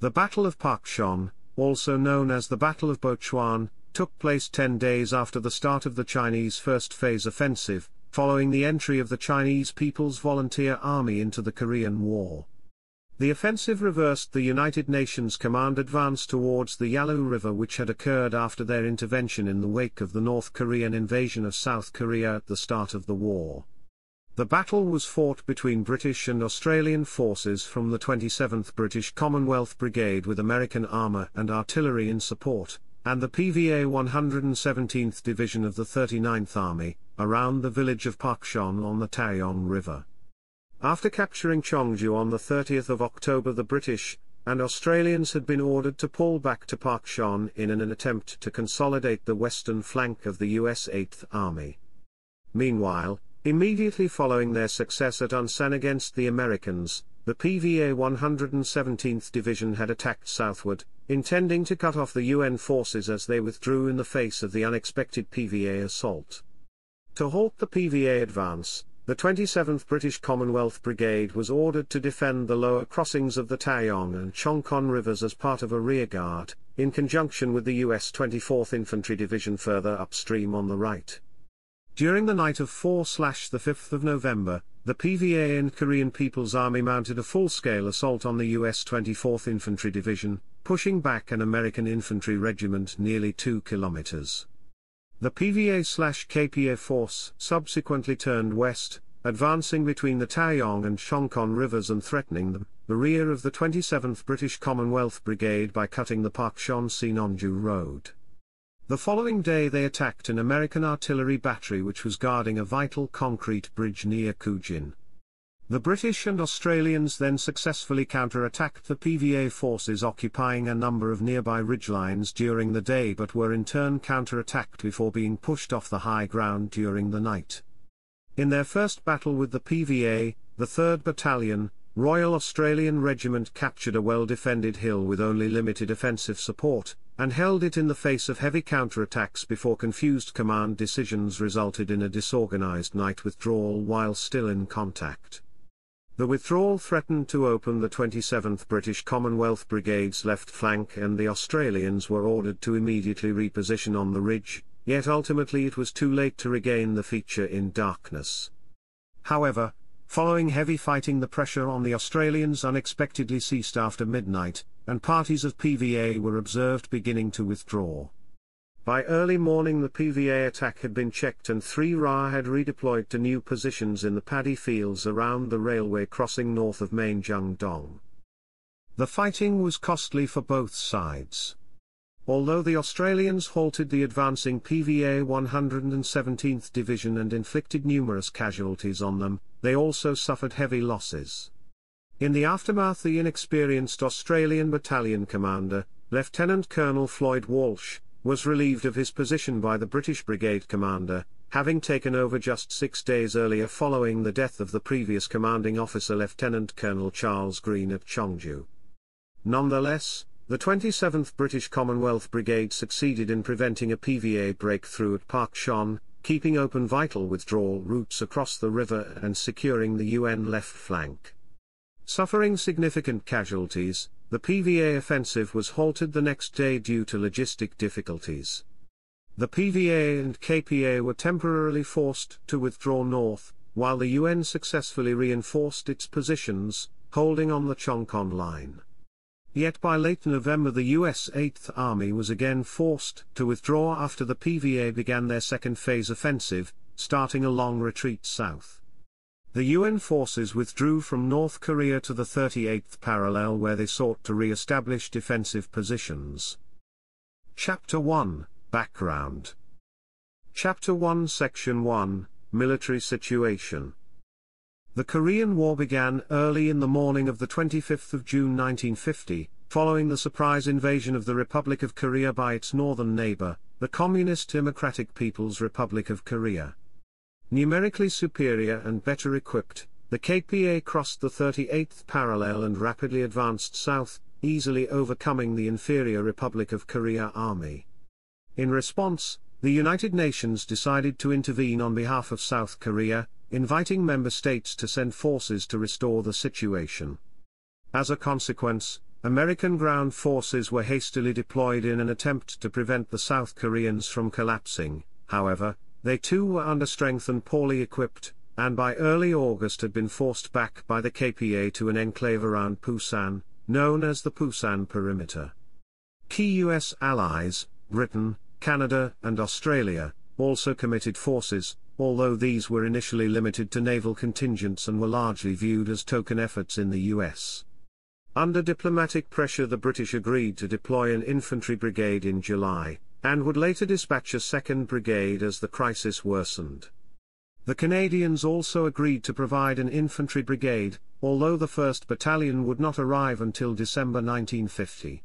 The Battle of Pakchon, also known as the Battle of Bochuan, took place 10 days after the start of the Chinese First Phase Offensive, following the entry of the Chinese People's Volunteer Army into the Korean War. The offensive reversed the United Nations command advance towards the Yalu River, which had occurred after their intervention in the wake of the North Korean invasion of South Korea at the start of the war. The battle was fought between British and Australian forces from the 27th British Commonwealth Brigade with American armour and artillery in support, and the PVA 117th Division of the 39th Army, around the village of Pakchon on the Taeryong River. After capturing Chongju on the 30th of October, the British and Australians had been ordered to pull back to Pakchon in an attempt to consolidate the western flank of the U.S. 8th Army. Meanwhile, immediately following their success at Unsan against the Americans, the PVA 117th Division had attacked southward, intending to cut off the UN forces as they withdrew in the face of the unexpected PVA assault. To halt the PVA advance, the 27th British Commonwealth Brigade was ordered to defend the lower crossings of the Taeryong and Chongchon rivers as part of a rearguard, in conjunction with the U.S. 24th Infantry Division further upstream on the right. During the night of 4-5 November, the PVA and Korean People's Army mounted a full-scale assault on the U.S. 24th Infantry Division, pushing back an American infantry regiment nearly 2 kilometers. The PVA/KPA force subsequently turned west, advancing between the Taeryong and Chongchon rivers and threatening the rear of the 27th British Commonwealth Brigade by cutting the Pakchon-Sinonju road. The following day they attacked an American artillery battery which was guarding a vital concrete bridge near Kujin. The British and Australians then successfully counter-attacked the PVA forces, occupying a number of nearby ridgelines during the day, but were in turn counter-attacked before being pushed off the high ground during the night. In their first battle with the PVA, the 3rd Battalion, Royal Australian Regiment captured a well-defended hill with only limited offensive support, and held it in the face of heavy counter-attacks before confused command decisions resulted in a disorganised night withdrawal while still in contact. The withdrawal threatened to open the 27th British Commonwealth Brigade's left flank, and the Australians were ordered to immediately reposition on the ridge, yet ultimately it was too late to regain the feature in darkness. However, following heavy fighting, the pressure on the Australians unexpectedly ceased after midnight, and parties of PVA were observed beginning to withdraw. By early morning the PVA attack had been checked and 3 RAR had redeployed to new positions in the paddy fields around the railway crossing north of Mainjungdong. The fighting was costly for both sides. Although the Australians halted the advancing PVA 117th Division and inflicted numerous casualties on them, they also suffered heavy losses. In the aftermath, the inexperienced Australian battalion commander, Lieutenant Colonel Floyd Walsh, was relieved of his position by the British brigade commander, having taken over just 6 days earlier following the death of the previous commanding officer, Lieutenant Colonel Charles Green at Chongju. Nonetheless, the 27th British Commonwealth Brigade succeeded in preventing a PVA breakthrough at Pakchon, keeping open vital withdrawal routes across the river and securing the UN left flank. Suffering significant casualties, the PVA offensive was halted the next day due to logistic difficulties. The PVA and KPA were temporarily forced to withdraw north, while the UN successfully reinforced its positions, holding on the Chongchon line. Yet by late November the U.S. 8th Army was again forced to withdraw after the PVA began their second phase offensive, starting a long retreat south. The UN forces withdrew from North Korea to the 38th parallel, where they sought to re-establish defensive positions. Chapter 1 – Background. Chapter 1, Section 1 – Military Situation. The Korean War began early in the morning of the 25th of June 1950, following the surprise invasion of the Republic of Korea by its northern neighbor, the Communist Democratic People's Republic of Korea. Numerically superior and better equipped, the KPA crossed the 38th parallel and rapidly advanced south, easily overcoming the inferior Republic of Korea Army. In response, the United Nations decided to intervene on behalf of South Korea, inviting member states to send forces to restore the situation. As a consequence, American ground forces were hastily deployed in an attempt to prevent the South Koreans from collapsing. However, they too were understrength and poorly equipped, and by early August had been forced back by the KPA to an enclave around Pusan, known as the Pusan Perimeter. Key U.S. allies, Britain, Canada, and Australia, also committed forces, although these were initially limited to naval contingents and were largely viewed as token efforts in the U.S. Under diplomatic pressure, the British agreed to deploy an infantry brigade in July, and would later dispatch a 2nd Brigade as the crisis worsened. The Canadians also agreed to provide an infantry brigade, although the 1st Battalion would not arrive until December 1950.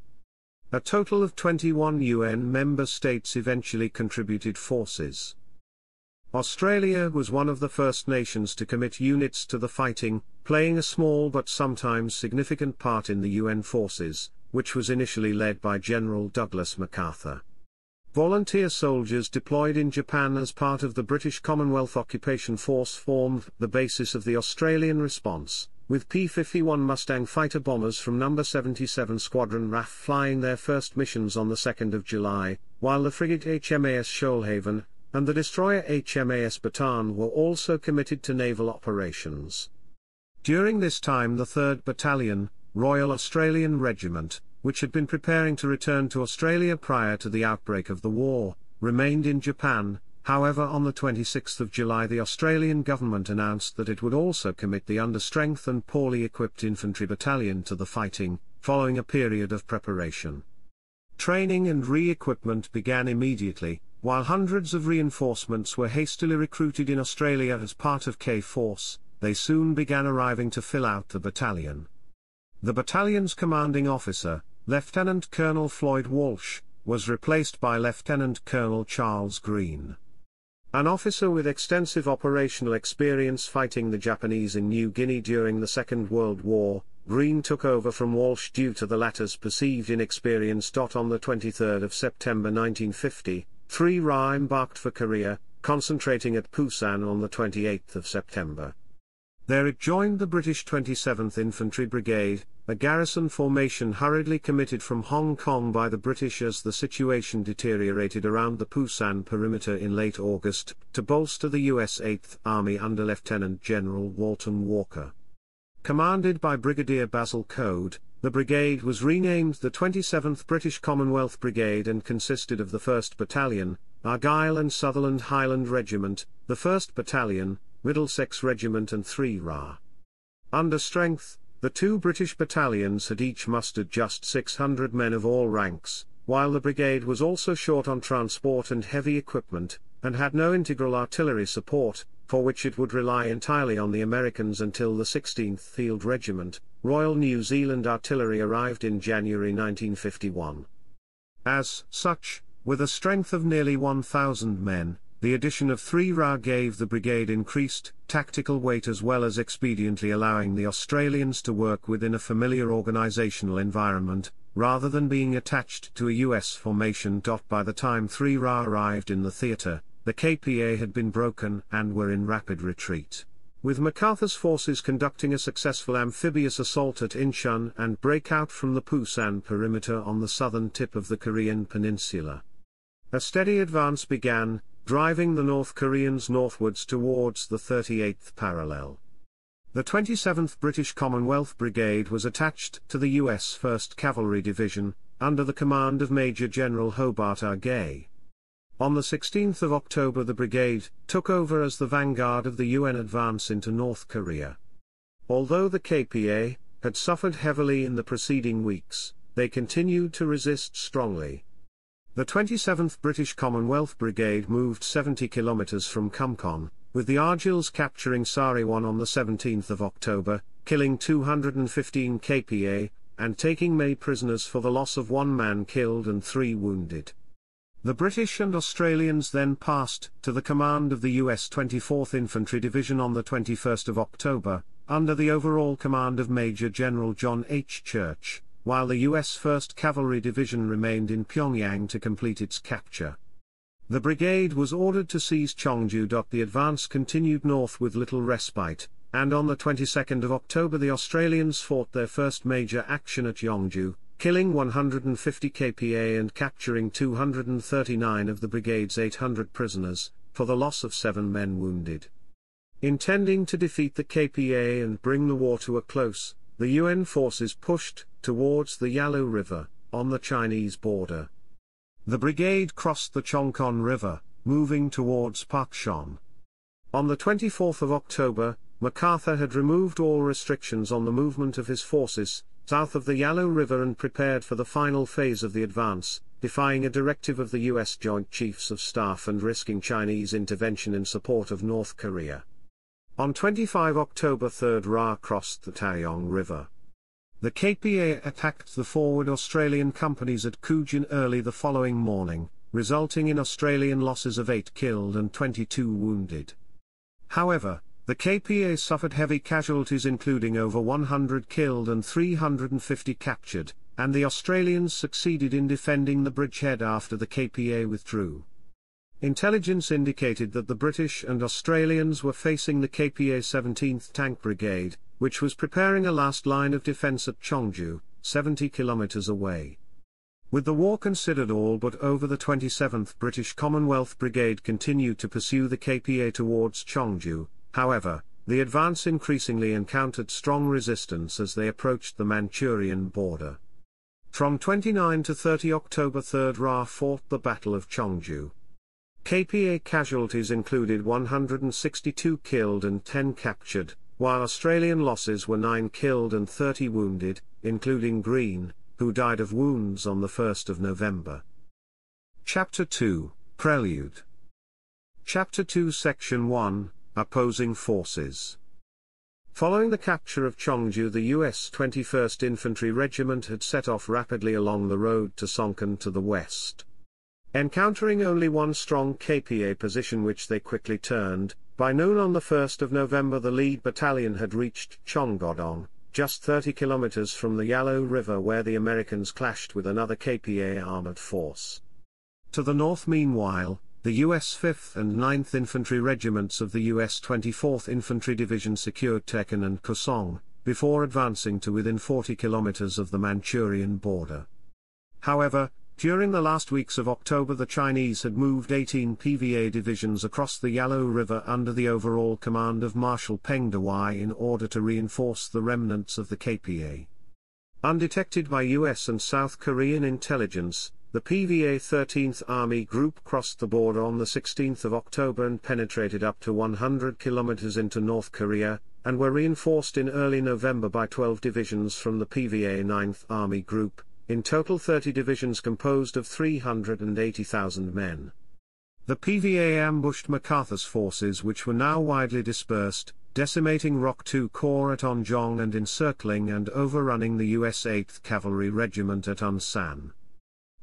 A total of 21 UN member states eventually contributed forces. Australia was one of the first nations to commit units to the fighting, playing a small but sometimes significant part in the UN forces, which was initially led by General Douglas MacArthur. Volunteer soldiers deployed in Japan as part of the British Commonwealth Occupation Force formed the basis of the Australian response, with P-51 Mustang fighter bombers from No. 77 Squadron RAF flying their first missions on the 2nd of July, while the frigate HMAS Shoalhaven and the destroyer HMAS Bataan were also committed to naval operations. During this time, the 3rd Battalion, Royal Australian Regiment, which had been preparing to return to Australia prior to the outbreak of the war, remained in Japan. However, on the 26th of July the Australian government announced that it would also commit the understrength and poorly equipped infantry battalion to the fighting, following a period of preparation. Training and re-equipment began immediately, while hundreds of reinforcements were hastily recruited in Australia as part of K-Force. They soon began arriving to fill out the battalion. The battalion's commanding officer, Lieutenant Colonel Floyd Walsh, was replaced by Lieutenant Colonel Charles Green. An officer with extensive operational experience fighting the Japanese in New Guinea during the Second World War, Green took over from Walsh due to the latter's perceived inexperience. On the 23rd of September 1950, 3 RAR embarked for Korea, concentrating at Pusan on the 28th of September. There it joined the British 27th Infantry Brigade, a garrison formation hurriedly committed from Hong Kong by the British as the situation deteriorated around the Pusan perimeter in late August, to bolster the U.S. 8th Army under Lieutenant General Walton Walker. Commanded by Brigadier Basil Code, the brigade was renamed the 27th British Commonwealth Brigade and consisted of the 1st Battalion, Argyll and Sutherland Highland Regiment, the 1st Battalion, Middlesex Regiment and 3 RAR. Under strength, the two British battalions had each mustered just 600 men of all ranks, while the brigade was also short on transport and heavy equipment, and had no integral artillery support, for which it would rely entirely on the Americans until the 16th Field Regiment, Royal New Zealand Artillery, arrived in January 1951. As such, with a strength of nearly 1,000 men, the addition of 3 RAR gave the brigade increased tactical weight as well as expediently allowing the Australians to work within a familiar organisational environment, rather than being attached to a US formation. By the time 3 RAR arrived in the theatre, the KPA had been broken and were in rapid retreat, with MacArthur's forces conducting a successful amphibious assault at Incheon and breakout from the Pusan perimeter on the southern tip of the Korean peninsula. A steady advance began, driving the North Koreans northwards towards the 38th parallel. The 27th British Commonwealth Brigade was attached to the U.S. 1st Cavalry Division, under the command of Major General Hobart R. Gay. On the 16th of October the brigade took over as the vanguard of the UN advance into North Korea. Although the KPA had suffered heavily in the preceding weeks, they continued to resist strongly. The 27th British Commonwealth Brigade moved 70 kilometres from Kumkon, with the Argyls capturing Sariwon on the 17th of October, killing 215 KPA, and taking many prisoners for the loss of 1 man killed and 3 wounded. The British and Australians then passed to the command of the U.S. 24th Infantry Division on the 21st of October, under the overall command of Major General John H. Church, while the U.S. 1st Cavalry Division remained in Pyongyang to complete its capture. The brigade was ordered to seize Chongju. The advance continued north with little respite, and on the 22nd of October the Australians fought their first major action at Chongju, killing 150 KPA and capturing 239 of the brigade's 800 prisoners, for the loss of 7 men wounded. Intending to defeat the KPA and bring the war to a close, the UN forces pushed towards the Yalu River, on the Chinese border. The brigade crossed the Chongchon River, moving towards Pakchon. On the 24th of October, MacArthur had removed all restrictions on the movement of his forces, south of the Yalu River and prepared for the final phase of the advance, defying a directive of the U.S. Joint Chiefs of Staff and risking Chinese intervention in support of North Korea. On 25 October 3rd RAR crossed the Taeryong River. The KPA attacked the forward Australian companies at Kujin early the following morning, resulting in Australian losses of 8 killed and 22 wounded. However, the KPA suffered heavy casualties including over 100 killed and 350 captured, and the Australians succeeded in defending the bridgehead after the KPA withdrew. Intelligence indicated that the British and Australians were facing the KPA 17th Tank Brigade, which was preparing a last line of defence at Chongju, 70 kilometres away. With the war considered all but over, the 27th British Commonwealth Brigade continued to pursue the KPA towards Chongju. However, the advance increasingly encountered strong resistance as they approached the Manchurian border. From 29 to 30 October 3rd RAR fought the Battle of Chongju. KPA casualties included 162 killed and 10 captured, while Australian losses were 9 killed and 30 wounded, including Green, who died of wounds on the 1st of November. Chapter 2, Prelude. Chapter 2, Section 1, Opposing Forces. Following the capture of Chongju, the U.S. 21st Infantry Regiment had set off rapidly along the road to Songkran to the west. Encountering only one strong KPA position which they quickly turned, by noon on the 1st of November the lead battalion had reached Chonggodong, just 30 kilometers from the Yalu River, where the Americans clashed with another KPA armored force. To the north meanwhile, the U.S. 5th and 9th Infantry Regiments of the U.S. 24th Infantry Division secured Taekan and Kusong, before advancing to within 40 kilometers of the Manchurian border. However, during the last weeks of October the Chinese had moved 18 PVA divisions across the Yalu River under the overall command of Marshal Peng Dewey in order to reinforce the remnants of the KPA. Undetected by U.S. and South Korean intelligence, the PVA 13th Army Group crossed the border on the 16th of October and penetrated up to 100 kilometers into North Korea, and were reinforced in early November by 12 divisions from the PVA 9th Army Group, in total 30 divisions composed of 380,000 men. The PVA ambushed MacArthur's forces, which were now widely dispersed, decimating ROK II Corps at Unjong and encircling and overrunning the U.S. 8th Cavalry Regiment at Unsan.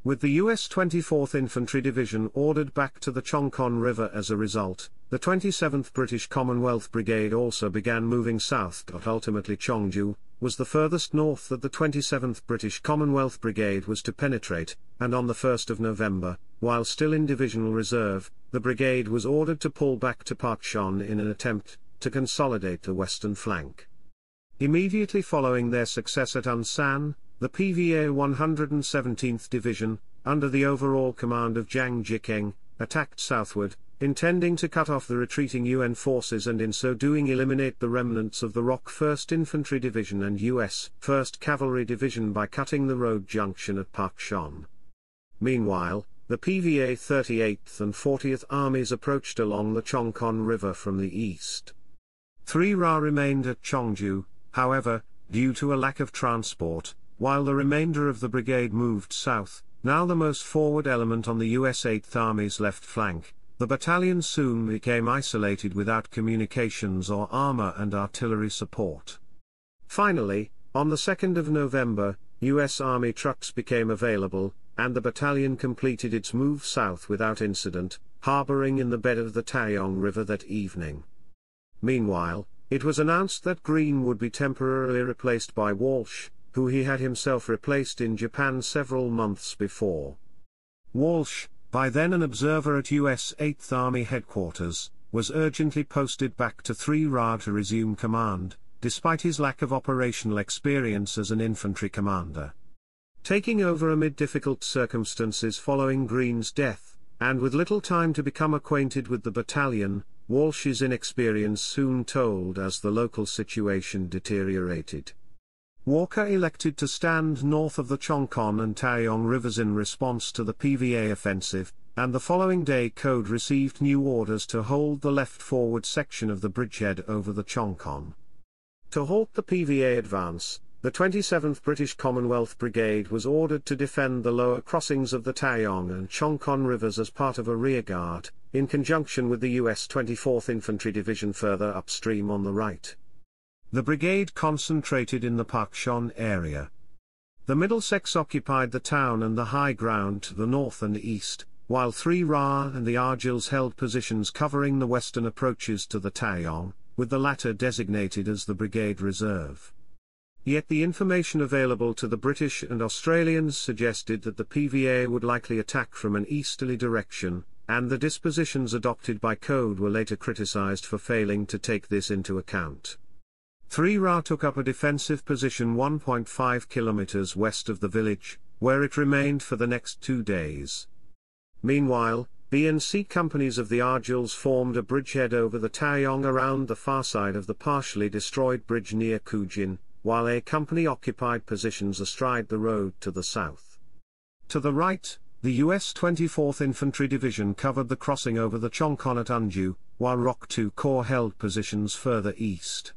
With the U.S. 24th Infantry Division ordered back to the Chongchon River as a result, the 27th British Commonwealth Brigade also began moving south. Ultimately Chongju was the furthest north that the 27th British Commonwealth Brigade was to penetrate, and on the 1st of November, while still in divisional reserve, the brigade was ordered to pull back to Pakchon in an attempt to consolidate the western flank. Immediately following their success at Unsan, the PVA 117th Division, under the overall command of Zhang Jikeng, attacked southward, intending to cut off the retreating UN forces and in so doing eliminate the remnants of the ROK 1st Infantry Division and U.S. 1st Cavalry Division by cutting the road junction at Pakchon. Meanwhile, the PVA 38th and 40th Armies approached along the Chongchon River from the east. 3 RAR remained at Chongju, however, due to a lack of transport, while the remainder of the brigade moved south, now the most forward element on the U.S. 8th Army's left flank. The battalion soon became isolated without communications or armor and artillery support. Finally, on the 2nd of November, U.S. Army trucks became available, and the battalion completed its move south without incident, harboring in the bed of the Taeryong River that evening. Meanwhile, it was announced that Green would be temporarily replaced by Walsh, who he had himself replaced in Japan several months before. Walsh, by then an observer at U.S. 8th Army headquarters, was urgently posted back to 3 RAR to resume command, despite his lack of operational experience as an infantry commander. Taking over amid difficult circumstances following Green's death, and with little time to become acquainted with the battalion, Walsh's inexperience soon told as the local situation deteriorated. Walker elected to stand north of the Chongchon and Taeryong rivers in response to the PVA offensive, and the following day Code received new orders to hold the left forward section of the bridgehead over the Chongchon. To halt the PVA advance, the 27th British Commonwealth Brigade was ordered to defend the lower crossings of the Taeryong and Chongchon rivers as part of a rearguard, in conjunction with the U.S. 24th Infantry Division further upstream on the right. The brigade concentrated in the Pakchon area. The Middlesex occupied the town and the high ground to the north and east, while 3 RAR and the Argylls held positions covering the western approaches to the Taeryong, with the latter designated as the Brigade Reserve. Yet the information available to the British and Australians suggested that the PVA would likely attack from an easterly direction, and the dispositions adopted by Code were later criticised for failing to take this into account. 3 RAR took up a defensive position 1.5 kilometres west of the village, where it remained for the next 2 days. Meanwhile, B and C companies of the Argylls formed a bridgehead over the Taeryong around the far side of the partially destroyed bridge near Kujin, while A Company occupied positions astride the road to the south. To the right, the U.S. 24th Infantry Division covered the crossing over the Chongchon at Unju, while ROK II Corps held positions further east.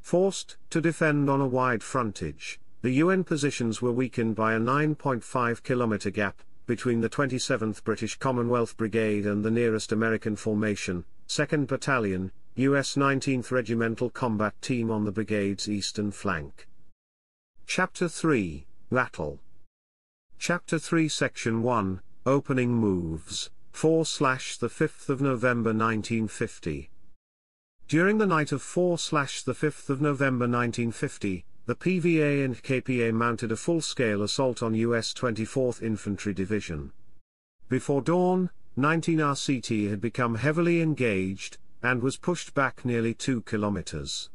Forced to defend on a wide frontage, the UN positions were weakened by a 9.5-kilometre gap between the 27th British Commonwealth Brigade and the nearest American formation, 2nd Battalion, U.S. 19th Regimental Combat Team on the brigade's eastern flank. Chapter 3, Battle. Chapter 3, Section 1, Opening Moves, 4/5 November 1950. During the night of 4/5 November 1950, the PVA and KPA mounted a full-scale assault on U.S. 24th Infantry Division. Before dawn, 19 RCT had become heavily engaged, and was pushed back nearly 2 kilometers.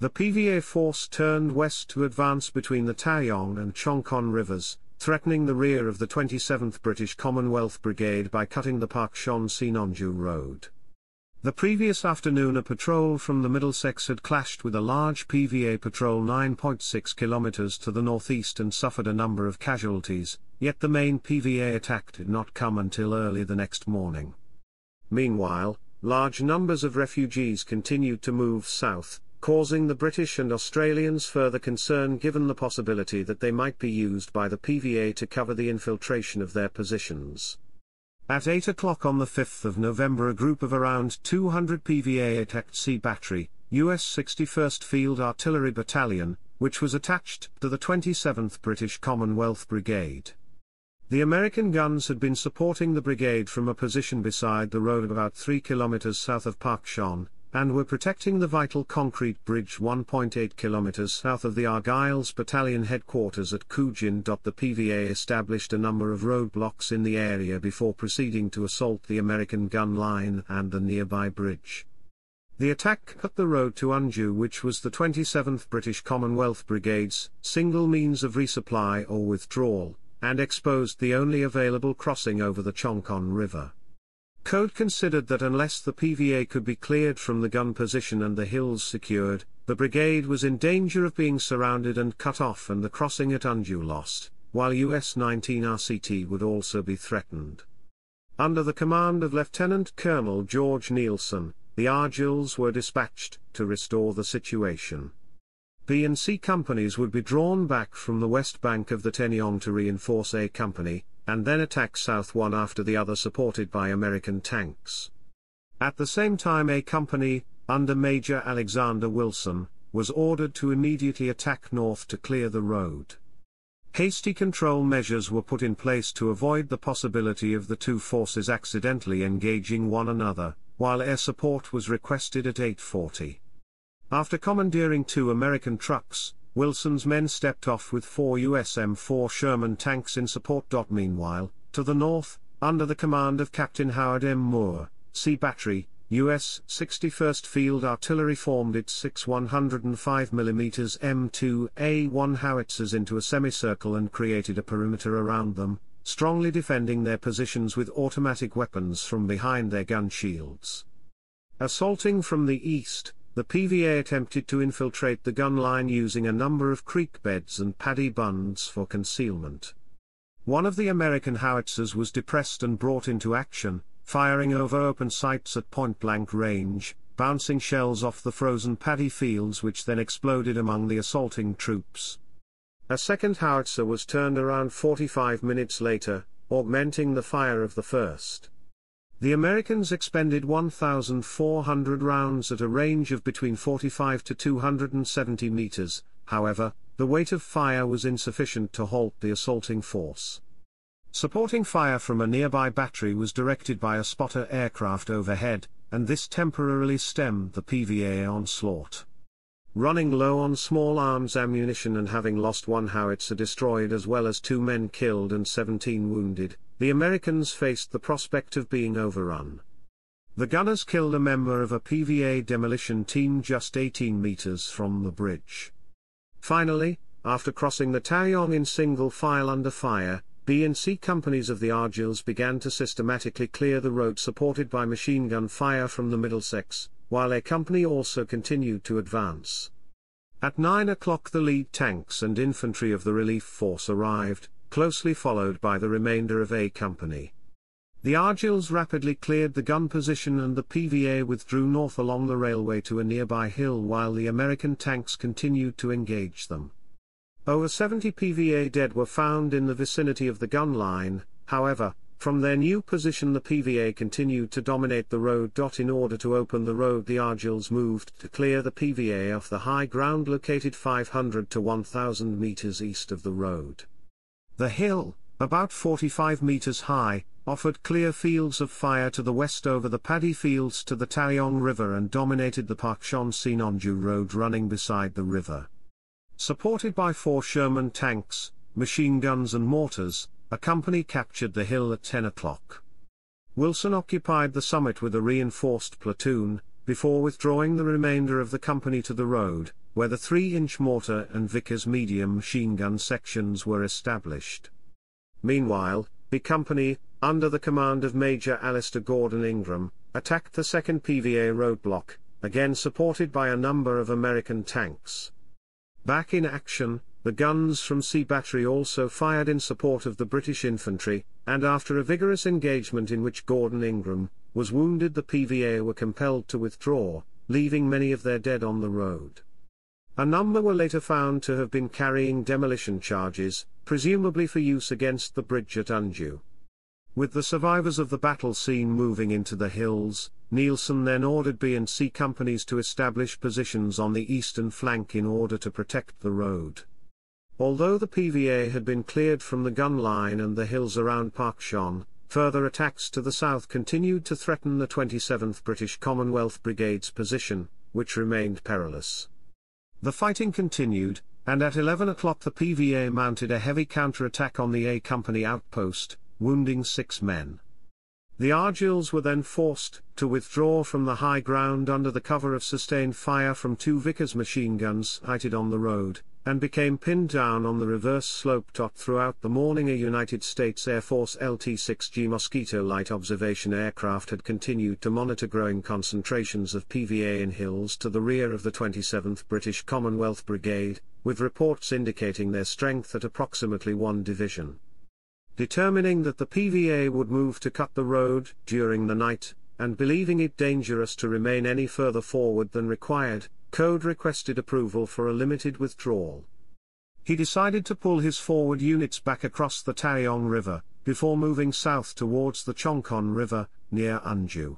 The PVA force turned west to advance between the Taeryong and Chongchon rivers, threatening the rear of the 27th British Commonwealth Brigade by cutting the Pakchon-Sinonju road. The previous afternoon a patrol from the Middlesex had clashed with a large PVA patrol 9.6 kilometers to the northeast and suffered a number of casualties, yet the main PVA attack did not come until early the next morning. Meanwhile, large numbers of refugees continued to move south, causing the British and Australians further concern given the possibility that they might be used by the PVA to cover the infiltration of their positions. At 8 o'clock on the 5th of November a group of around 200 PVA attacked C Battery, U.S. 61st Field Artillery Battalion, which was attached to the 27th British Commonwealth Brigade. The American guns had been supporting the brigade from a position beside the road about 3 kilometers south of Pakchon, and were protecting the vital concrete bridge 1.8 kilometers south of the Argyll's battalion headquarters at Kujin. The PVA established a number of roadblocks in the area before proceeding to assault the American gun line and the nearby bridge. The attack cut the road to Anju, which was the 27th British Commonwealth Brigade's single means of resupply or withdrawal, and exposed the only available crossing over the Chongchon River. Code considered that unless the PVA could be cleared from the gun position and the hills secured, the brigade was in danger of being surrounded and cut off and the crossing at Unju lost, while US 19 RCT would also be threatened. Under the command of Lieutenant Colonel George Nielsen, the Argylls were dispatched to restore the situation. B and C companies would be drawn back from the west bank of the Taeryong to reinforce A Company, and then attack south one after the other supported by American tanks. At the same time A Company, under Major Alexander Wilson, was ordered to immediately attack north to clear the road. Hasty control measures were put in place to avoid the possibility of the two forces accidentally engaging one another, while air support was requested at 8:40. After commandeering 2 American trucks, Wilson's men stepped off with 4 U.S. M4 Sherman tanks in support. Meanwhile, to the north, under the command of Captain Howard M. Moore, C Battery, U.S. 61st Field Artillery formed its six 105mm M2A1 howitzers into a semicircle and created a perimeter around them, strongly defending their positions with automatic weapons from behind their gun shields. Assaulting from the east, the PVA attempted to infiltrate the gun line using a number of creek beds and paddy bunds for concealment. One of the American howitzers was depressed and brought into action, firing over open sights at point-blank range, bouncing shells off the frozen paddy fields which then exploded among the assaulting troops. A second howitzer was turned around 45 minutes later, augmenting the fire of the first. The Americans expended 1,400 rounds at a range of between 45 to 270 meters, however, the weight of fire was insufficient to halt the assaulting force. Supporting fire from a nearby battery was directed by a spotter aircraft overhead, and this temporarily stemmed the PVA onslaught. Running low on small arms ammunition and having lost one howitzer destroyed as well as two men killed and 17 wounded, the Americans faced the prospect of being overrun. The gunners killed a member of a PVA demolition team just 18 meters from the bridge. Finally, after crossing the Taeryong in single file under fire, B and C companies of the Argylls began to systematically clear the road supported by machine gun fire from the Middlesex, while A company also continued to advance. At 9 o'clock the lead tanks and infantry of the relief force arrived, closely followed by the remainder of A Company. The Argylls rapidly cleared the gun position and the PVA withdrew north along the railway to a nearby hill while the American tanks continued to engage them. Over 70 PVA dead were found in the vicinity of the gun line, however, from their new position the PVA continued to dominate the road. In order to open the road the Argylls moved to clear the PVA off the high ground located 500 to 1,000 meters east of the road. The hill, about 45 meters high, offered clear fields of fire to the west over the paddy fields to the Taeryong River and dominated the Pakchon-Sinonju road running beside the river. Supported by 4 Sherman tanks, machine guns and mortars, a company captured the hill at 10 o'clock. Wilson occupied the summit with a reinforced platoon, before withdrawing the remainder of the company to the road, where the 3-inch mortar and Vickers medium machine gun sections were established. Meanwhile, B Company, under the command of Major Alistair Gordon Ingram, attacked the second PVA roadblock, again supported by a number of American tanks. Back in action, the guns from C Battery also fired in support of the British infantry, and after a vigorous engagement in which Gordon Ingram was wounded, the PVA were compelled to withdraw, leaving many of their dead on the road. A number were later found to have been carrying demolition charges, presumably for use against the bridge at Unju. With the survivors of the battle scene moving into the hills, Nielsen then ordered B and C companies to establish positions on the eastern flank in order to protect the road. Although the PVA had been cleared from the gun line and the hills around Pakchon, further attacks to the south continued to threaten the 27th British Commonwealth Brigade's position, which remained perilous. The fighting continued, and at 11 o'clock the PVA mounted a heavy counter-attack on the A Company outpost, wounding 6 men. The Argylls were then forced to withdraw from the high ground under the cover of sustained fire from 2 Vickers machine guns sighted on the road, and became pinned down on the reverse slope. Throughout the morning a United States Air Force LT-6G Mosquito light observation aircraft had continued to monitor growing concentrations of PVA in hills to the rear of the 27th British Commonwealth Brigade, with reports indicating their strength at approximately 1 division. Determining that the PVA would move to cut the road during the night, and believing it dangerous to remain any further forward than required, Code requested approval for a limited withdrawal. He decided to pull his forward units back across the Taeryong River, before moving south towards the Chongchon River, near Unju.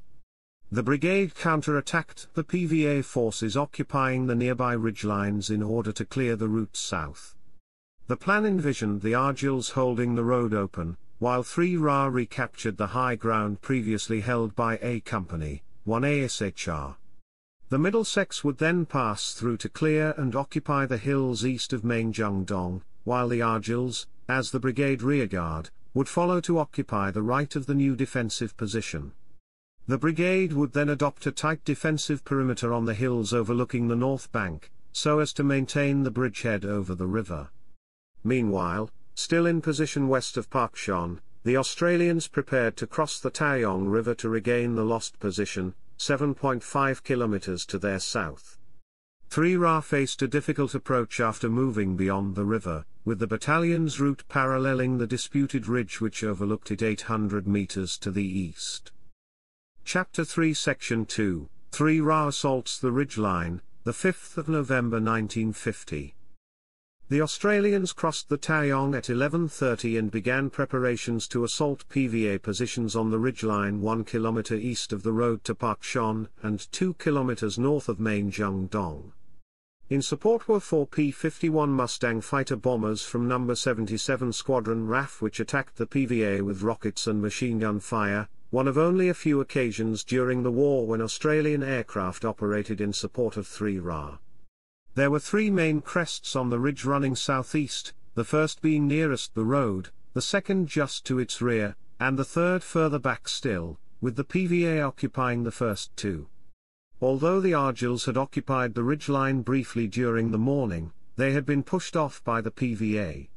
The brigade counter-attacked the PVA forces occupying the nearby ridgelines in order to clear the route south. The plan envisioned the Argylls holding the road open, while 3 RAR recaptured the high ground previously held by A Company, 1 ASHR. The Middlesex would then pass through to clear and occupy the hills east of Mainjungdong, while the Argylls, as the brigade rearguard, would follow to occupy the right of the new defensive position. The brigade would then adopt a tight defensive perimeter on the hills overlooking the north bank, so as to maintain the bridgehead over the river. Meanwhile, still in position west of Pakchon, the Australians prepared to cross the Taeryong River to regain the lost position, 7.5 kilometres to their south. 3 RAR faced a difficult approach after moving beyond the river, with the battalion's route paralleling the disputed ridge which overlooked it 800 metres to the east. Chapter 3, Section 2, 3 RAR assaults the ridgeline, 5 November 1950. The Australians crossed the Taeryong at 11:30 and began preparations to assault PVA positions on the ridgeline 1 km east of the road to Pakchon and 2 km north of Mainjungdong. In support were 4 P-51 Mustang fighter bombers from No. 77 Squadron RAF, which attacked the PVA with rockets and machine gun fire, one of only a few occasions during the war when Australian aircraft operated in support of 3 RAR. There were three main crests on the ridge running southeast, the first being nearest the road, the second just to its rear, and the third further back still, with the PVA occupying the first two. Although the Argils had occupied the ridgeline briefly during the morning, they had been pushed off by the PVA.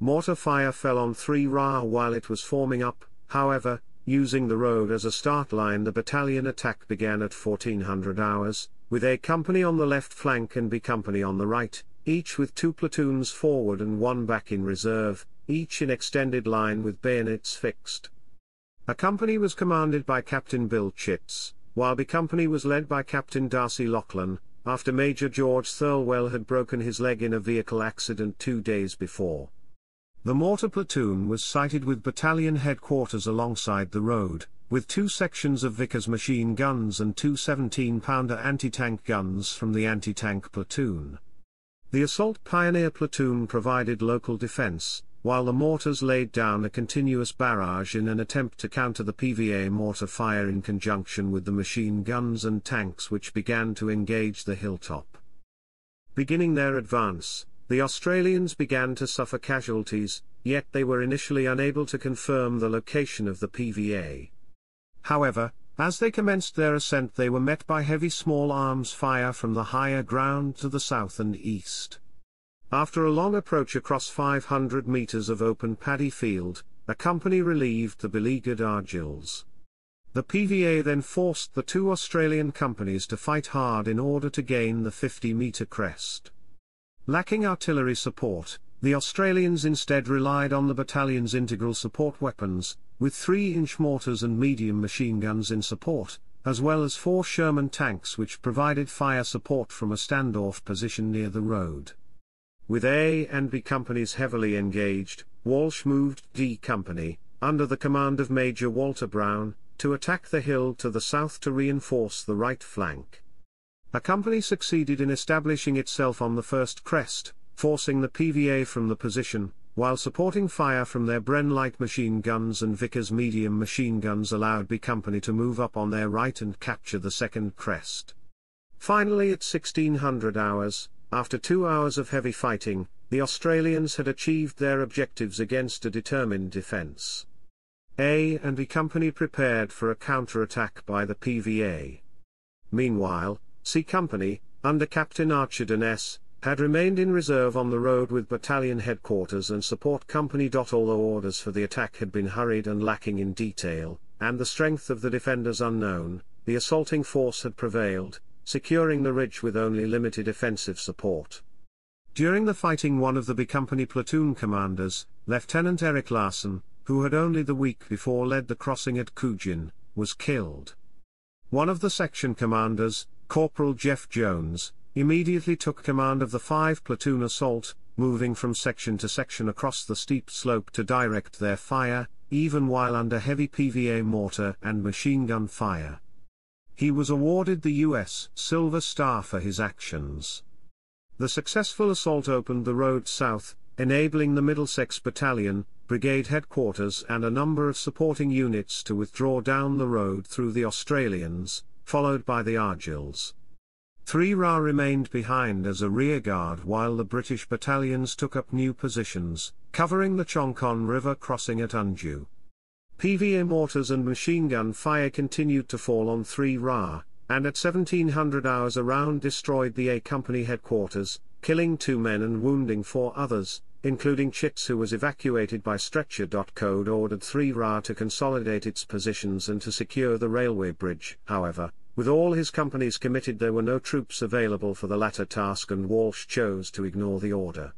Mortar fire fell on 3 RAR while it was forming up, however. Using the road as a start line, the battalion attack began at 1400 hours, with A Company on the left flank and B Company on the right, each with two platoons forward and one back in reserve, each in extended line with bayonets fixed. A Company was commanded by Captain Bill Chitts, while B Company was led by Captain Darcy Lachlan, after Major George Thirlwell had broken his leg in a vehicle accident 2 days before. The mortar platoon was sighted with battalion headquarters alongside the road, with two sections of Vickers machine guns and two 17-pounder anti-tank guns from the anti-tank platoon. The assault pioneer platoon provided local defense, while the mortars laid down a continuous barrage in an attempt to counter the PVA mortar fire in conjunction with the machine guns and tanks which began to engage the hilltop. Beginning their advance, the Australians began to suffer casualties, yet they were initially unable to confirm the location of the PVA. However, as they commenced their ascent, they were met by heavy small arms fire from the higher ground to the south and east. After a long approach across 500 metres of open paddy field, a company relieved the beleaguered Argils. The PVA then forced the two Australian companies to fight hard in order to gain the 50-metre crest. Lacking artillery support, the Australians instead relied on the battalion's integral support weapons, with 3-inch mortars and medium machine guns in support, as well as 4 Sherman tanks which provided fire support from a standoff position near the road. With A and B companies heavily engaged, Walsh moved D Company, under the command of Major Walter Brown, to attack the hill to the south to reinforce the right flank. A company succeeded in establishing itself on the first crest, forcing the PVA from the position, while supporting fire from their Bren light machine guns and Vickers medium machine guns allowed B Company to move up on their right and capture the second crest. Finally, at 1600 hours, after 2 hours of heavy fighting, the Australians had achieved their objectives against a determined defence. A and B Company prepared for a counter-attack by the PVA. Meanwhile, C Company, under Captain Archer Durness, had remained in reserve on the road with battalion headquarters and support company. Although orders for the attack had been hurried and lacking in detail, and the strength of the defenders unknown, the assaulting force had prevailed, securing the ridge with only limited offensive support. During the fighting, one of the B Company platoon commanders, Lieutenant Eric Larson, who had only the week before led the crossing at Kujin, was killed. One of the section commanders, Corporal Jeff Jones, immediately took command of the 5-platoon assault, moving from section to section across the steep slope to direct their fire, even while under heavy PVA mortar and machine gun fire. He was awarded the U.S. Silver Star for his actions. The successful assault opened the road south, enabling the Middlesex Battalion, Brigade Headquarters and a number of supporting units to withdraw down the road through the Australians, followed by the Argils. 3 RAR remained behind as a rearguard while the British battalions took up new positions, covering the Chongchon River crossing at Unju. PVA mortars and machine gun fire continued to fall on 3 RAR, and at 1700 hours a round destroyed the A Company headquarters, killing 2 men and wounding 4 others, including Chitz, who was evacuated by stretcher. Code ordered 3 RAR to consolidate its positions and to secure the railway bridge. However, with all his companies committed, there were no troops available for the latter task, and Walsh chose to ignore the order.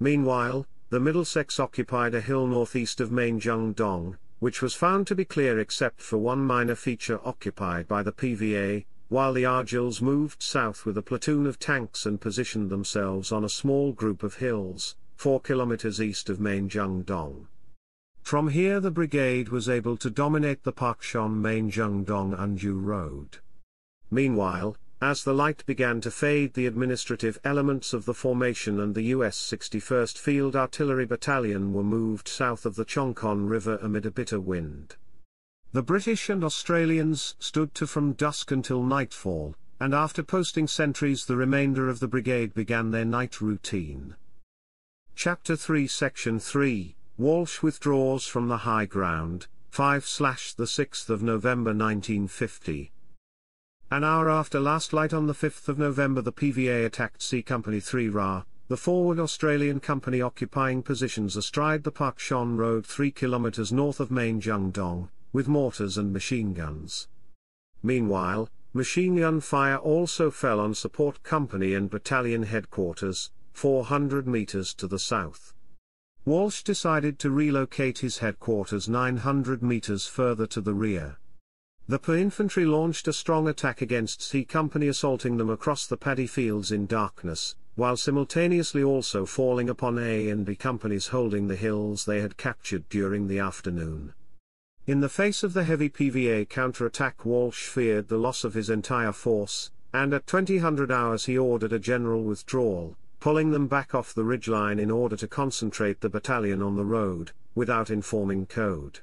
Meanwhile, the Middlesex occupied a hill northeast of Mainjungdong, which was found to be clear except for one minor feature occupied by the PVA, while the Argyls moved south with a platoon of tanks and positioned themselves on a small group of hills, 4 kilometers east of Mainjungdong. From here the brigade was able to dominate the Pakchon-Mainjungdong-Unju road. Meanwhile, as the light began to fade, the administrative elements of the formation and the U.S. 61st Field Artillery Battalion were moved south of the Chongchon River amid a bitter wind. The British and Australians stood to from dusk until nightfall, and after posting sentries the remainder of the brigade began their night routine. Chapter 3, Section 3, Walsh withdraws from the high ground, 5/6 November 1950. An hour after last light on the 5th of November, the PVA attacked C Company 3 RAR, the forward Australian company occupying positions astride the Pakchon Road 3 kilometres north of Mainjungdong, with mortars and machine guns. Meanwhile, machine gun fire also fell on support company and battalion headquarters, 400 metres to the south. Walsh decided to relocate his headquarters 900 metres further to the rear. The PA infantry launched a strong attack against C Company, assaulting them across the paddy fields in darkness, while simultaneously also falling upon A and B companies holding the hills they had captured during the afternoon. In the face of the heavy PVA counterattack, Walsh feared the loss of his entire force, and at 2000 hours he ordered a general withdrawal, pulling them back off the ridgeline in order to concentrate the battalion on the road, without informing code.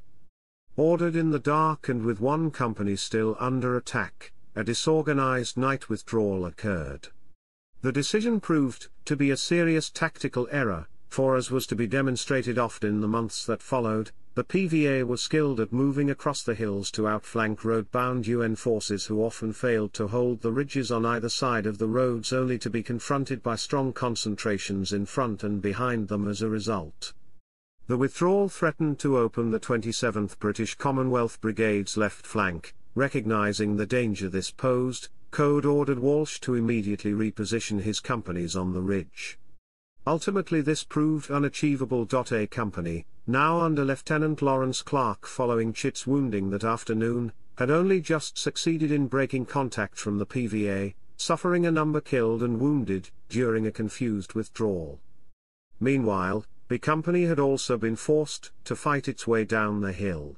Ordered in the dark and with one company still under attack, a disorganized night withdrawal occurred. The decision proved to be a serious tactical error, for as was to be demonstrated often in the months that followed, the PVA were skilled at moving across the hills to outflank road-bound UN forces who often failed to hold the ridges on either side of the roads, only to be confronted by strong concentrations in front and behind them as a result. The withdrawal threatened to open the 27th British Commonwealth Brigade's left flank. Recognizing the danger this posed, Code ordered Walsh to immediately reposition his companies on the ridge. Ultimately this proved unachievable. A Company, now under Lieutenant Lawrence Clark following Chitt's wounding that afternoon, had only just succeeded in breaking contact from the PVA, suffering a number killed and wounded, during a confused withdrawal. Meanwhile, B Company had also been forced to fight its way down the hill.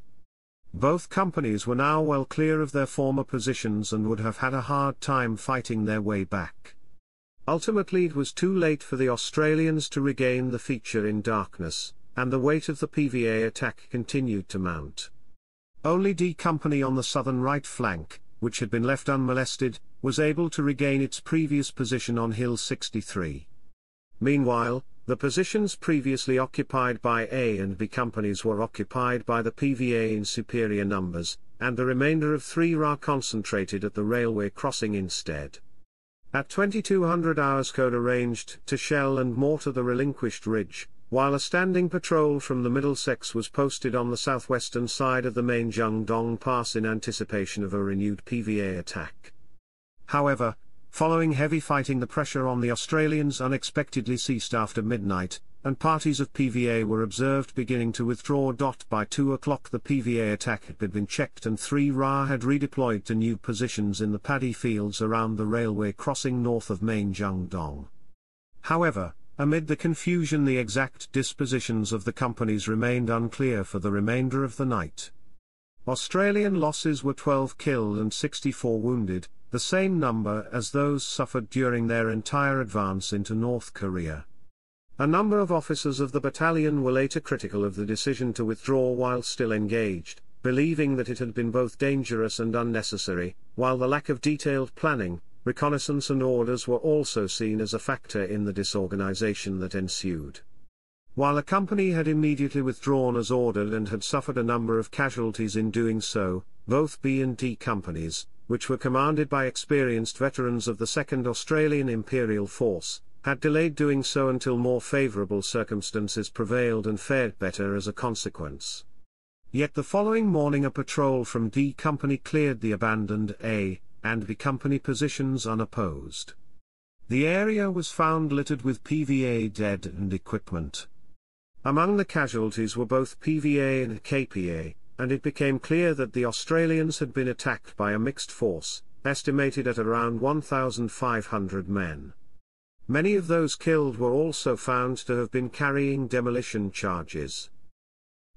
Both companies were now well clear of their former positions and would have had a hard time fighting their way back. Ultimately it was too late for the Australians to regain the feature in darkness, and the weight of the PVA attack continued to mount. Only D Company on the southern right flank, which had been left unmolested, was able to regain its previous position on Hill 63. Meanwhile, the positions previously occupied by A and B companies were occupied by the PVA in superior numbers, and the remainder of 3 RAR concentrated at the railway crossing instead. At 2200 hours Code arranged to shell and mortar the relinquished ridge, while a standing patrol from the Middlesex was posted on the southwestern side of the Mainjungdong Pass in anticipation of a renewed PVA attack. However, following heavy fighting, the pressure on the Australians unexpectedly ceased after midnight, and parties of PVA were observed beginning to withdraw. By 2 o'clock the PVA attack had been checked and 3 RAR had redeployed to new positions in the paddy fields around the railway crossing north of Mainjungdong. However, amid the confusion the exact dispositions of the companies remained unclear for the remainder of the night. Australian losses were 12 killed and 64 wounded, the same number as those suffered during their entire advance into North Korea. A number of officers of the battalion were later critical of the decision to withdraw while still engaged, believing that it had been both dangerous and unnecessary, while the lack of detailed planning, reconnaissance and orders were also seen as a factor in the disorganization that ensued. While a company had immediately withdrawn as ordered and had suffered a number of casualties in doing so, both B and D companies, which were commanded by experienced veterans of the 2nd Australian Imperial Force, had delayed doing so until more favourable circumstances prevailed and fared better as a consequence. Yet the following morning a patrol from D Company cleared the abandoned A and B Company positions unopposed. The area was found littered with PVA dead and equipment. Among the casualties were both PVA and KPA, and it became clear that the Australians had been attacked by a mixed force, estimated at around 1,500 men. Many of those killed were also found to have been carrying demolition charges.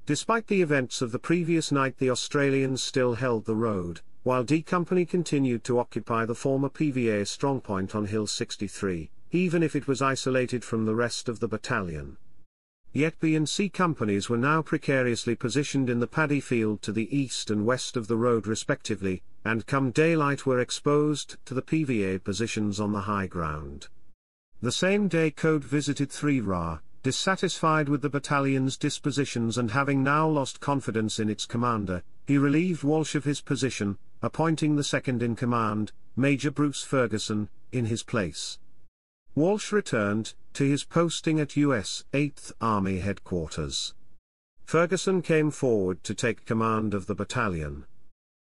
Despite the events of the previous night, the Australians still held the road, while D Company continued to occupy the former PVA strongpoint on Hill 63, even if it was isolated from the rest of the battalion. Yet B and C companies were now precariously positioned in the paddy field to the east and west of the road respectively, and come daylight were exposed to the PVA positions on the high ground. The same day Code visited 3 RAR, dissatisfied with the battalion's dispositions and having now lost confidence in its commander, he relieved Walsh of his position, appointing the second-in-command, Major Bruce Ferguson, in his place. Walsh returned to his posting at U.S. 8th Army Headquarters. Ferguson came forward to take command of the battalion.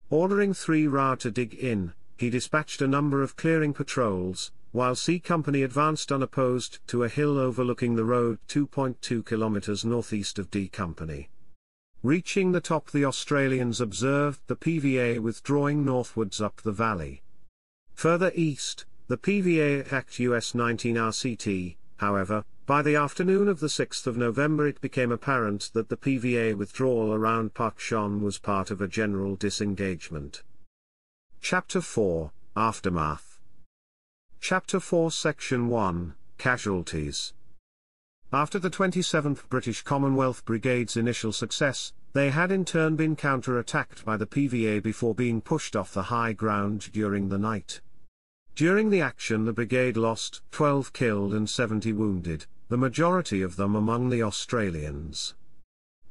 Ordering 3 RAR to dig in, he dispatched a number of clearing patrols, while C Company advanced unopposed to a hill overlooking the road 2.2 kilometres northeast of D Company. Reaching the top, the Australians observed the PVA withdrawing northwards up the valley. Further east, the PVA attacked US 19 RCT, however, by the afternoon of the 6th of November it became apparent that the PVA withdrawal around Pakchon was part of a general disengagement. Chapter 4, Aftermath. Chapter 4, Section 1, Casualties. After the 27th British Commonwealth Brigade's initial success, they had in turn been counter-attacked by the PVA before being pushed off the high ground during the night. During the action the brigade lost 12 killed and 70 wounded, the majority of them among the Australians.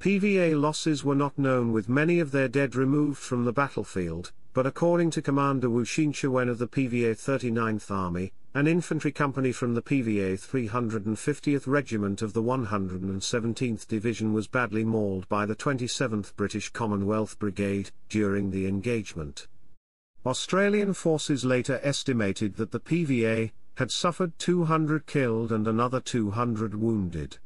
PVA losses were not known, with many of their dead removed from the battlefield, but according to Commander Wu Xinchuan of the PVA 39th Army, an infantry company from the PVA 350th Regiment of the 117th Division was badly mauled by the 27th British Commonwealth Brigade during the engagement. Australian forces later estimated that the PVA had suffered 200 killed and another 200 wounded.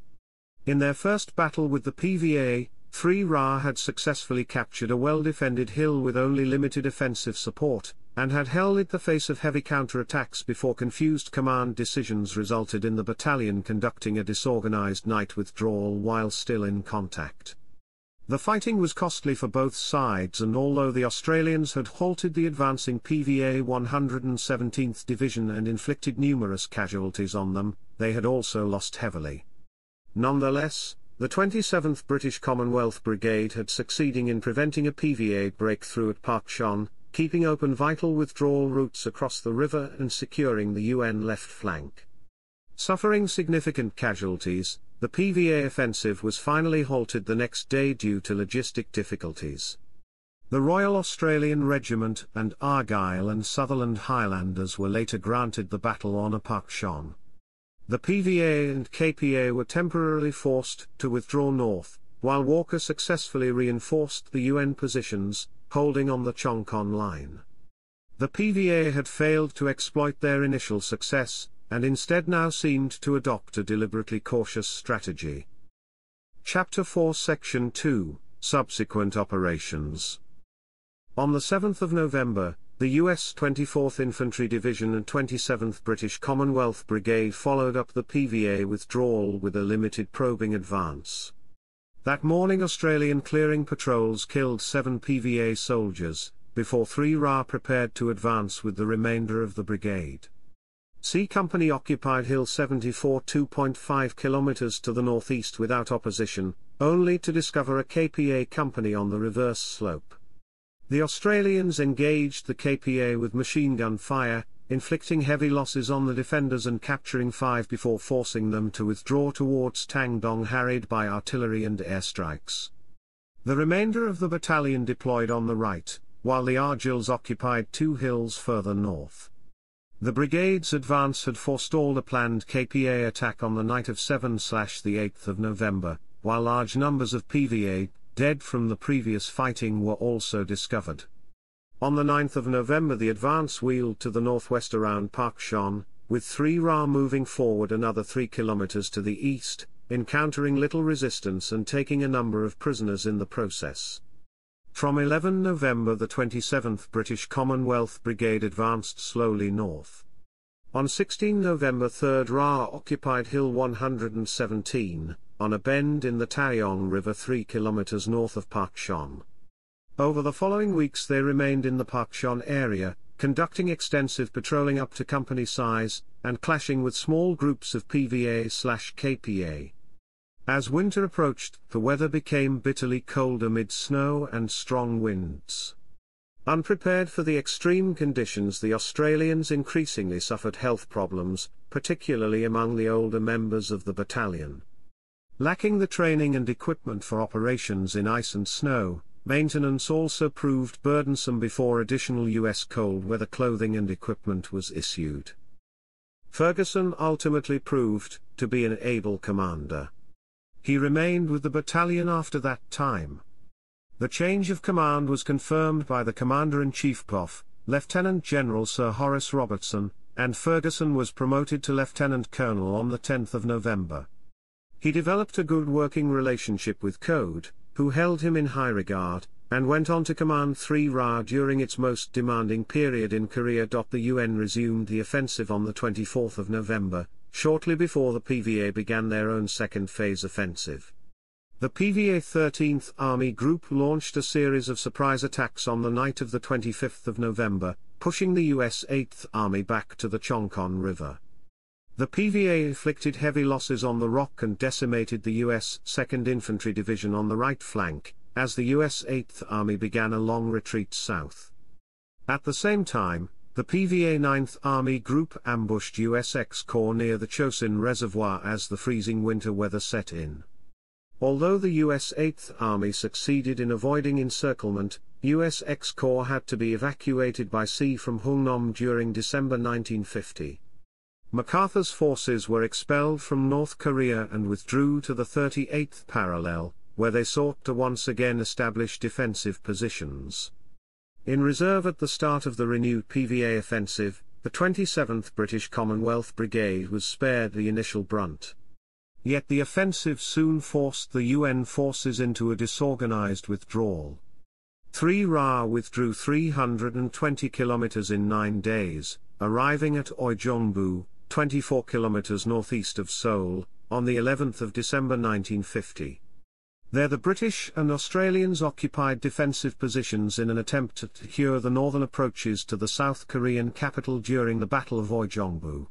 In their first battle with the PVA, 3 RAR had successfully captured a well-defended hill with only limited offensive support, and had held it the face of heavy counter-attacks before confused command decisions resulted in the battalion conducting a disorganized night withdrawal while still in contact. The fighting was costly for both sides, and although the Australians had halted the advancing PVA 117th Division and inflicted numerous casualties on them, they had also lost heavily. Nonetheless, the 27th British Commonwealth Brigade had succeeded in preventing a PVA breakthrough at Pakchon, keeping open vital withdrawal routes across the river and securing the UN left flank. Suffering significant casualties, the PVA offensive was finally halted the next day due to logistic difficulties. The Royal Australian Regiment and Argyll and Sutherland Highlanders were later granted the battle on Pakchon. The PVA and KPA were temporarily forced to withdraw north, while Walker successfully reinforced the UN positions, holding on the Chongchon line. The PVA had failed to exploit their initial success, and instead now seemed to adopt a deliberately cautious strategy. Chapter 4, Section 2, Subsequent Operations. On the 7th of November, the U.S. 24th Infantry Division and 27th British Commonwealth Brigade followed up the PVA withdrawal with a limited probing advance. That morning Australian clearing patrols killed 7 PVA soldiers, before 3 RAR prepared to advance with the remainder of the brigade. C Company occupied Hill 74 2.5 kilometres to the northeast without opposition, only to discover a KPA company on the reverse slope. The Australians engaged the KPA with machine gun fire, inflicting heavy losses on the defenders and capturing 5 before forcing them to withdraw towards Tangdong, harried by artillery and airstrikes. The remainder of the battalion deployed on the right, while the Argylls occupied 2 hills further north. The brigade's advance had forestalled a planned KPA attack on the night of 7/8 November, while large numbers of PVA, dead from the previous fighting, were also discovered. On the 9th of November the advance wheeled to the northwest around Pakchon, with 3 RAR moving forward another 3 kilometers to the east, encountering little resistance and taking a number of prisoners in the process. From 11 November the 27th British Commonwealth Brigade advanced slowly north. On 16 November 3rd RAR occupied Hill 117, on a bend in the Taeryong River 3 kilometres north of Pakchon. Over the following weeks they remained in the Pakchon area, conducting extensive patrolling up to company size, and clashing with small groups of PVA/KPA. As winter approached, the weather became bitterly cold amid snow and strong winds. Unprepared for the extreme conditions, the Australians increasingly suffered health problems, particularly among the older members of the battalion. Lacking the training and equipment for operations in ice and snow, maintenance also proved burdensome before additional U.S. cold weather clothing and equipment was issued. Ferguson ultimately proved to be an able commander. He remained with the battalion after that time. The change of command was confirmed by the Commander-in-Chief POF, Lieutenant General Sir Horace Robertson, and Ferguson was promoted to Lieutenant Colonel on the 10th of November. He developed a good working relationship with Code, who held him in high regard, and went on to command 3 RAR during its most demanding period in Korea. The UN resumed the offensive on the 24th of November, shortly before the PVA began their own second phase offensive. The PVA 13th Army Group launched a series of surprise attacks on the night of the 25th of November, pushing the U.S. 8th Army back to the Chongchon River. The PVA inflicted heavy losses on the ROK and decimated the U.S. 2nd Infantry Division on the right flank, as the U.S. 8th Army began a long retreat south. At the same time, the PVA 9th Army Group ambushed U.S. X Corps near the Chosin Reservoir as the freezing winter weather set in. Although the U.S. 8th Army succeeded in avoiding encirclement, U.S. X Corps had to be evacuated by sea from Hungnam during December 1950. MacArthur's forces were expelled from North Korea and withdrew to the 38th parallel, where they sought to once again establish defensive positions. In reserve at the start of the renewed PVA offensive, the 27th British Commonwealth Brigade was spared the initial brunt. Yet the offensive soon forced the UN forces into a disorganized withdrawal. 3 RAR withdrew 320 kilometers in 9 days, arriving at Uijeongbu, 24 kilometers northeast of Seoul, on the 11th of December 1950. There the British and Australians occupied defensive positions in an attempt to secure the northern approaches to the South Korean capital during the Battle of Uijeongbu.